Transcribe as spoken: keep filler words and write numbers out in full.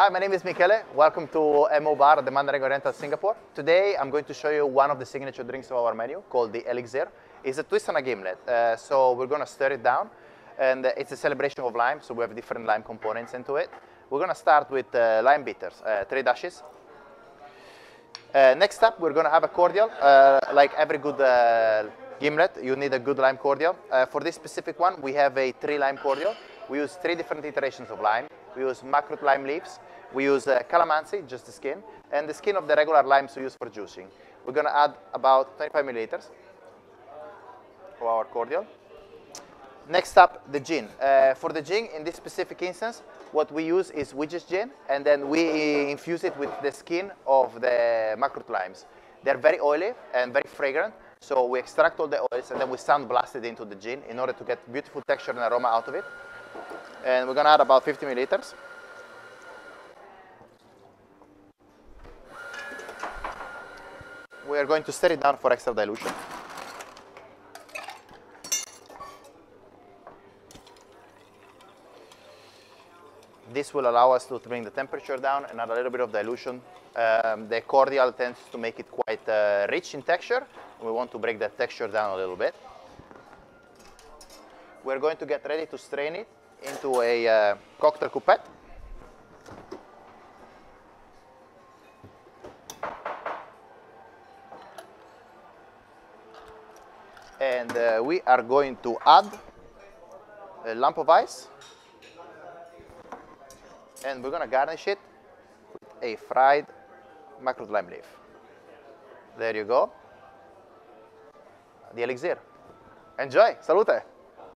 Hi, my name is Michele. Welcome to M O Bar at the Mandarin Oriental Singapore. Today I'm going to show you one of the signature drinks of our menu called the Elixir. It's a twist on a gimlet, uh, so we're going to stir it down, and it's a celebration of lime, so we have different lime components into it. We're going to start with uh, lime bitters, uh, three dashes. Uh, next up, we're going to have a cordial. Uh, like every good uh, gimlet, you need a good lime cordial. Uh, for this specific one, we have a three lime cordial. We use three different iterations of lime. We use makrut lime leaves, we use uh, calamansi, just the skin, and the skin of the regular limes we use for juicing. We're going to add about twenty-five milliliters of our cordial. Next up, the gin. Uh, for the gin, in this specific instance, what we use is Widges gin, and then we infuse it with the skin of the makrut limes. They're very oily and very fragrant, so we extract all the oils and then we sun blast it into the gin in order to get beautiful texture and aroma out of it. And we're going to add about fifty milliliters. We are going to stir it down for extra dilution. This will allow us to bring the temperature down and add a little bit of dilution. Um, the cordial tends to make it quite uh, rich in texture. We want to break that texture down a little bit. We're going to get ready to strain it into a uh, cocktail coupette. And uh, we are going to add a lump of ice. And we're going to garnish it with a fried makrut lime leaf. There you go. The Elixir. Enjoy. Salute.